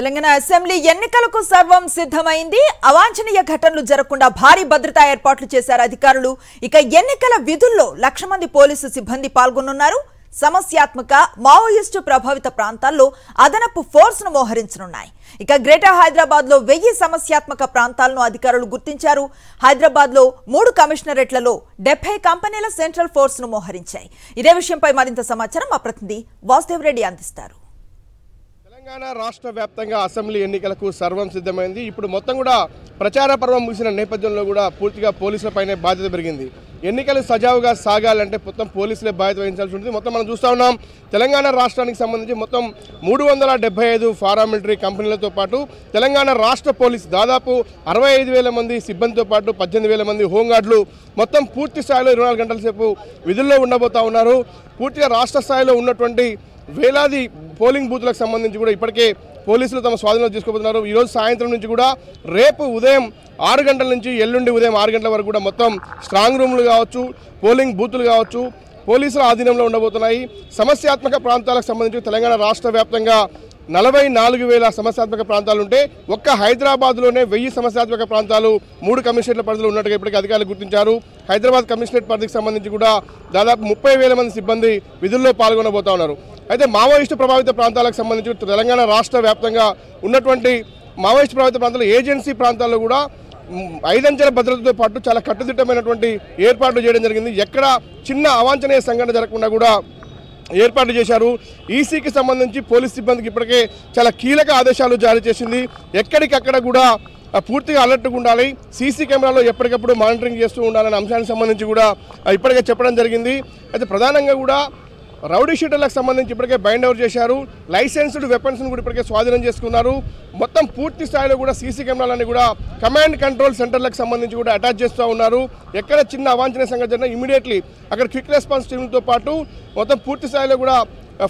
Telangana assembly ఎన్నికలకు సర్వం సిద్ధమైంది అవాంఛనీయ ఘటనలు జరగకుండా భారీ భద్రతా ఏర్పాట్లు చేశారు అధికారులు ఇక ఎన్నికల విధుల్లో 100 మంది పోలీసు సిబ్బంది పాల్గొనున్నారు సమస్యాత్మక మావోయిస్ట్ ప్రభావిత ప్రాంతాల్లో అదనపు ఫోర్స్‌ను మోహరించనున్నారు ఇక గ్రేటర్ హైదరాబాద్లో 1000 సమస్యాత్మక ప్రాంతాలను అధికారులు గుర్తించారు హైదరాబాద్లో 3 కమిషనరేట్లలో 70 కంపెనీల సెంట్రల్ ఫోర్స్‌ను మోహరించాయి ఇదే విషయంపై మరింత సమాచారం మా ప్రతినిధి వాసుదేవ్ రెడ్డి అందిస్తారు తెలంగాణ రాష్ట్ర వ్యాప్తంగా అసెంబ్లీ ఎన్నికలకు సర్వం సిద్ధమైంది ఇప్పుడు మొత్తం కూడా ప్రచార పర్వం ముగిసిన నేపథ్యంలో కూడా పూర్తిగా పోలీసులపైనే బాధ్యత పెరిగింది ఎన్నికలు సజావుగా సాగాలంటే మొత్తం పోలీసులే బాధ్యత వహించాల్సి ఉంటుంది మొత్తం మనం చూస్తూ ఉన్నాం తెలంగాణ రాష్ట్రానికి సంబంధించి మొత్తం 375 పారామిలిటరీ కంపెనీలతో పాటు తెలంగాణ రాష్ట్ర పోలీస్ దాదాపు 65,000 మంది సిబ్బందితో పాటు 18,000 మంది హోంగార్డులు మొత్తం పూర్తి స్థాయిలో 24 గంటల సేపు విధుల్లో ఉండబోతా ఉన్నారు పూర్తిగా రాష్ట్ర స్థాయిలో ఉన్నటువంటి వేలాది పోలింగ్ బూత్లకు సంబంధించి కూడా ఇప్పటికే పోలీసులు తమ స్వాధీనంలో తీసుకోబోతున్నారు ఈరోజు సాయంత్రం నుంచి కూడా రేపు ఉదయం 6 గంటల నుంచి ఎల్లుండి ఉదయం 6 గంటల వరకు కూడా మొత్తం స్ట్రాంగ్ రూమ్లు కావచ్చు పోలింగ్ బూతులు కావచ్చు పోలీసుల ఆధీనంలో ఉండబోతున్నాయి సమస్యాత్మక ప్రాంతాలకు సంబంధించి తెలంగాణ రాష్ట్ర వ్యాప్తంగా 44,000 సమస్యాత్మక ప్రాంతాలు ఉంటే ఒక్క హైదరాబాద్లోనే 1000 సమస్యాత్మక ప్రాంతాలు 3 కమిషనరేట్ల పరిధిలో ఉన్నట్టుగా ఇప్పటికే అధికారులు గుర్తించారు హైదరాబాద్ కమిషనరేట్ పరిధికి సంబంధించి కూడా దాదాపు 30,000 మంది సిబ్బంది విధుల్లో పాల్గొనబోతా ఉన్నారు అయితే మావోయిస్టు ప్రభావిత ప్రాంతాలకు సంబంధించి తెలంగాణ రాష్ట్ర వ్యాప్తంగా ఉన్నటువంటి మావోయిస్టు ప్రభావిత ప్రాంతాలు ఏజెన్సీ ప్రాంతాల్లో కూడా 5 అంచెల భద్రతతో పాటు చాలా కట్టుదిట్టమైనటువంటి ఏర్పాట్లు చేయడం జరిగింది ఎక్కడ చిన్న అవాంఛనీయ సంఘటన జరగకుండా కూడా ఏర్పాటు చేశారు ఈసీకి సంబంధించి పోలీస్ సిబ్బందికి ఇప్పటికే చాలా కీలక ఆదేశాలు జారీ చేసింది ఎక్కడికక్కడ కూడా పూర్తిగా అలర్ట్గా ఉండాలి సీసీ కెమెరాలో ఎప్పటికప్పుడు మానిటరింగ్ చేస్తూ ఉండాలనే అంశానికి సంబంధించి కూడా ఇప్పటికే చెప్పడం జరిగింది అయితే ప్రధానంగా కూడా రౌడీ షీటర్లకు సంబంధించి ఇప్పటికే బైండ్ అవుట్ చేశారు లైసెన్స్డ్ వెపన్స్ను కూడా ఇప్పటికే స్వాధీనం చేసుకున్నారు మొత్తం పూర్తి స్థాయిలో కూడా సీసీ కెమెరాలన్నీ కూడా కమాండ్ కంట్రోల్ సెంటర్లకు సంబంధించి కూడా అటాచ్ చేస్తూ ఉన్నారు ఎక్కడ చిన్న అవాంఛనీయ సంఘటన ఇమీడియట్లీ అక్కడ క్విక్ రెస్పాన్స్ టీమ్తో పాటు మొత్తం పూర్తి స్థాయిలో కూడా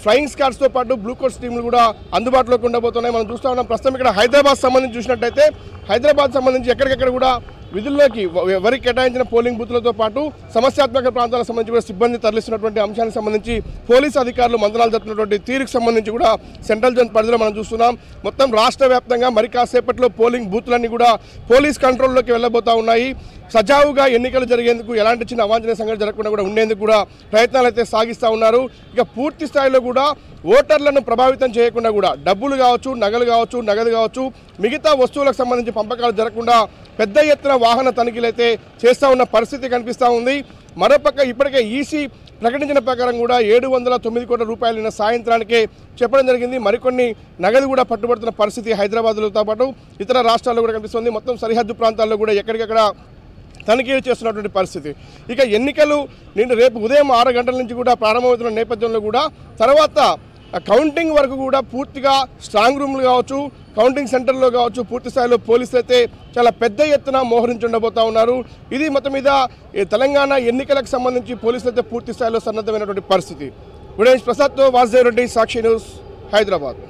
ఫ్లయింగ్ స్కాట్స్తో పాటు బ్లూ కోట్స్ టీమ్లు కూడా అందుబాటులోకి ఉండబోతున్నాయి మనం చూస్తూ ఉన్నాం ప్రస్తుతం ఇక్కడ హైదరాబాద్ సంబంధించి చూసినట్టయితే హైదరాబాద్ సంబంధించి ఎక్కడికెక్కడ కూడా విధుల్లోకి ఎవరికి కేటాయించిన పోలింగ్ బూతులతో పాటు సమస్యాత్మక ప్రాంతాలకు సంబంధించి కూడా సిబ్బంది తరలిస్తున్నటువంటి అంశానికి సంబంధించి పోలీసు అధికారులు మంత్రాలు జరుపుతున్నటువంటి తీరుకు సంబంధించి కూడా సెంట్రల్ జోన్ పరిధిలో మనం చూస్తున్నాం మొత్తం రాష్ట్ర వ్యాప్తంగా మరి కాసేపట్లో పోలింగ్ బూతులన్నీ కూడా పోలీస్ కంట్రోల్లోకి వెళ్ళబోతూ ఉన్నాయి సజావుగా ఎన్నికలు జరిగేందుకు ఎలాంటి చిన్న అవాంఛనీయ సంఘటన జరగకుండా కూడా ఉండేందుకు కూడా ప్రయత్నాలు అయితే సాగిస్తూ ఉన్నారు ఇక పూర్తి స్థాయిలో కూడా ఓటర్లను ప్రభావితం చేయకుండా కూడా డబ్బులు కావచ్చు నగదు కావచ్చు మిగతా వస్తువులకు సంబంధించి పంపకాలు జరగకుండా పెద్ద ఎత్తున వాహన తనిఖీలు అయితే చేస్తూ ఉన్న పరిస్థితి కనిపిస్తూ ఉంది మరోపక్క ఇప్పటికే ఈసీ ప్రకటించిన ప్రకారం కూడా 709 కోట్ల రూపాయలు నిన్న సాయంత్రానికే చెప్పడం జరిగింది మరికొన్ని నగదు కూడా పట్టుబడుతున్న పరిస్థితి హైదరాబాద్లతో పాటు ఇతర రాష్ట్రాల్లో కూడా కనిపిస్తుంది మొత్తం సరిహద్దు ప్రాంతాల్లో కూడా ఎక్కడికక్కడ తనిఖీలు చేస్తున్నటువంటి పరిస్థితి ఇక ఎన్నికలు నిన్న రేపు ఉదయం 6 గంటల నుంచి కూడా ప్రారంభమవుతున్న నేపథ్యంలో కూడా తర్వాత కౌంటింగ్ వరకు కూడా పూర్తిగా స్ట్రాంగ్ రూమ్లు కావచ్చు కౌంటింగ్ సెంటర్లో కావచ్చు పూర్తి స్థాయిలో పోలీసులు అయితే చాలా పెద్ద ఎత్తున మోహరించుండబోతూ ఉన్నారు ఇది మొత్తం మీద తెలంగాణ ఎన్నికలకు సంబంధించి పోలీసులు అయితే పూర్తి స్థాయిలో సన్నద్ధమైనటువంటి పరిస్థితి వినేష్ ప్రసాద్తో వాసుదేవ్ రెడ్డి సాక్షి న్యూస్ హైదరాబాద్